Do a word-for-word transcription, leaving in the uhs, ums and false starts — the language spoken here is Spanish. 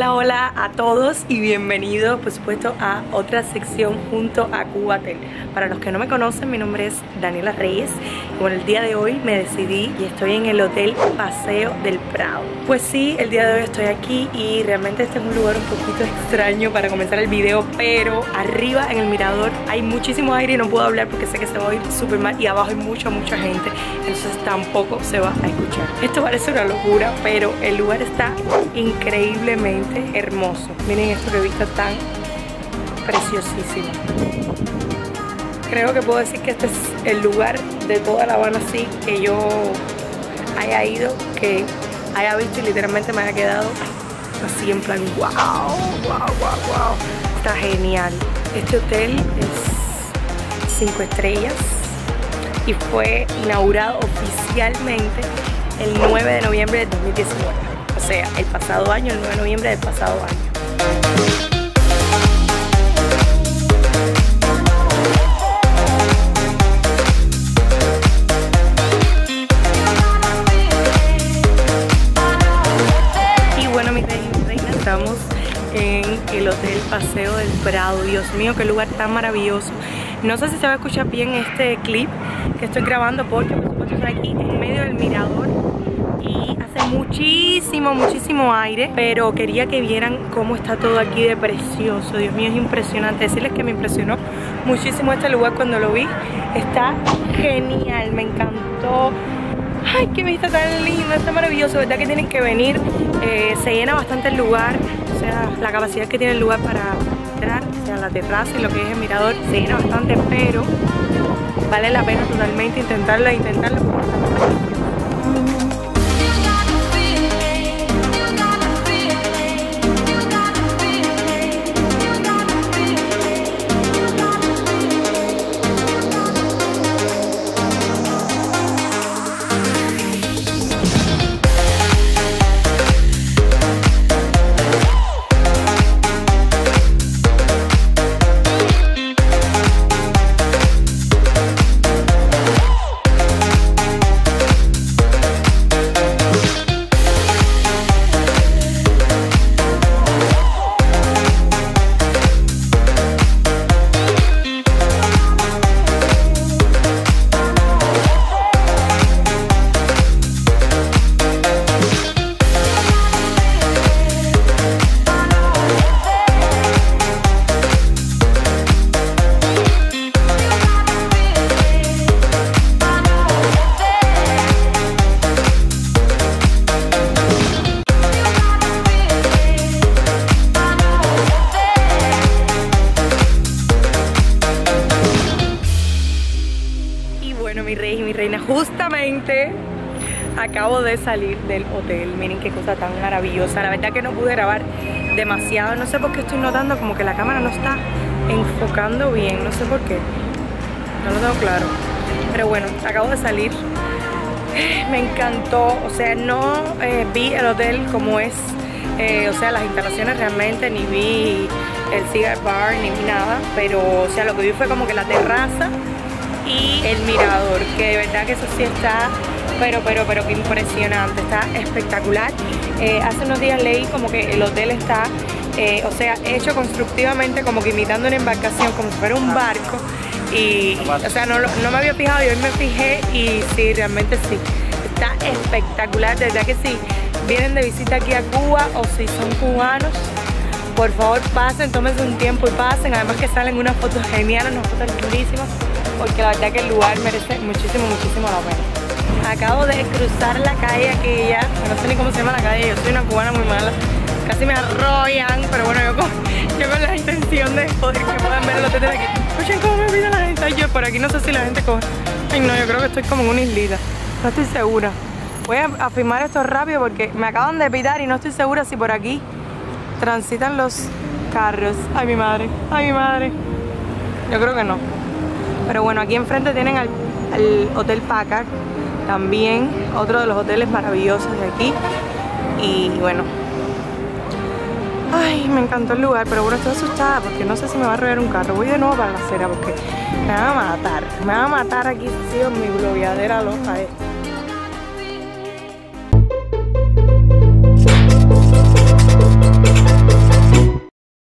Hola, hola a todos y bienvenidos, por supuesto, a otra sección junto a Cubatel. Para los que no me conocen, mi nombre es Daniela Reyes. Bueno, el día de hoy me decidí y estoy en el Hotel Paseo del Prado. Pues sí, el día de hoy estoy aquí y realmente este es un lugar un poquito extraño para comenzar el video, pero arriba en el mirador hay muchísimo aire y no puedo hablar porque sé que se va a oír súper mal, y abajo hay mucha, mucha gente, entonces tampoco se va a escuchar. Esto parece una locura, pero el lugar está increíblemente hermoso. Miren esto, que vista tan preciosísima. Creo que puedo decir que este es el lugar de toda La Habana así que yo haya ido, que haya visto y literalmente me haya quedado así en plan wow, wow, wow, wow. Está genial. Este hotel es cinco estrellas y fue inaugurado oficialmente el nueve de noviembre de dos mil diecinueve. O sea, el pasado año, el nueve de noviembre del pasado año. Y bueno, mis reyes y reinas, estamos en el Hotel Paseo del Prado. Dios mío, qué lugar tan maravilloso. No sé si se va a escuchar bien este clip que estoy grabando porque, por supuesto, estoy aquí en medio del mirador y hace muchísimo, muchísimo aire, pero quería que vieran cómo está todo aquí de precioso. Dios mío, es impresionante. Decirles que me impresionó muchísimo este lugar cuando lo vi. Está genial, me encantó. Ay, qué vista tan linda, está maravilloso. Verdad que tienen que venir, eh, se llena bastante el lugar. O sea, la capacidad que tiene el lugar para entrar, o sea, la terraza y lo que es el mirador, se llena bastante, pero vale la pena totalmente intentarlo e intentarlo. Justamente acabo de salir del hotel. Miren qué cosa tan maravillosa. La verdad que no pude grabar demasiado. No sé por qué estoy notando como que la cámara no está enfocando bien. No sé por qué. No lo tengo claro. Pero bueno, acabo de salir. Me encantó. O sea, no eh, vi el hotel como es. Eh, o sea, las instalaciones realmente. Ni vi el cigar bar, ni vi nada. Pero, o sea, lo que vi fue como que la terraza y el mirador, que de verdad que eso sí está, pero, pero, pero que impresionante, está espectacular. Eh, hace unos días leí como que el hotel está, eh, o sea, hecho constructivamente como que imitando una embarcación, como si fuera un barco, y, o sea, no, no me había fijado, y hoy me fijé, y sí, realmente sí, está espectacular. De verdad que sí, vienen de visita aquí a Cuba, o si son cubanos, por favor pasen, tómense un tiempo y pasen, además que salen unas fotos geniales, unas fotos durísimas, porque la verdad que el lugar merece muchísimo, muchísimo la pena. Acabo de cruzar la calle aquella, no sé ni cómo se llama la calle, yo soy una cubana muy mala, casi me arrollan, pero bueno, yo con, yo con la intención de poder que puedan ver los tetes de aquí. Escuchen cómo me pide la gente. Ay, yo por aquí no sé si la gente coge. Ay no, yo creo que estoy como en una islita, no estoy segura. Voy a filmar esto rápido porque me acaban de pitar y no estoy segura si por aquí transitan los carros. Ay mi madre, ay mi madre, yo creo que no. Pero bueno, aquí enfrente tienen al, al Hotel Packard, también otro de los hoteles maravillosos de aquí. Y bueno, ay, me encantó el lugar, pero bueno, estoy asustada porque no sé si me va a robar un carro. Voy de nuevo para la acera porque me van a matar, me van a matar aquí, sí, mi bloqueadera loca.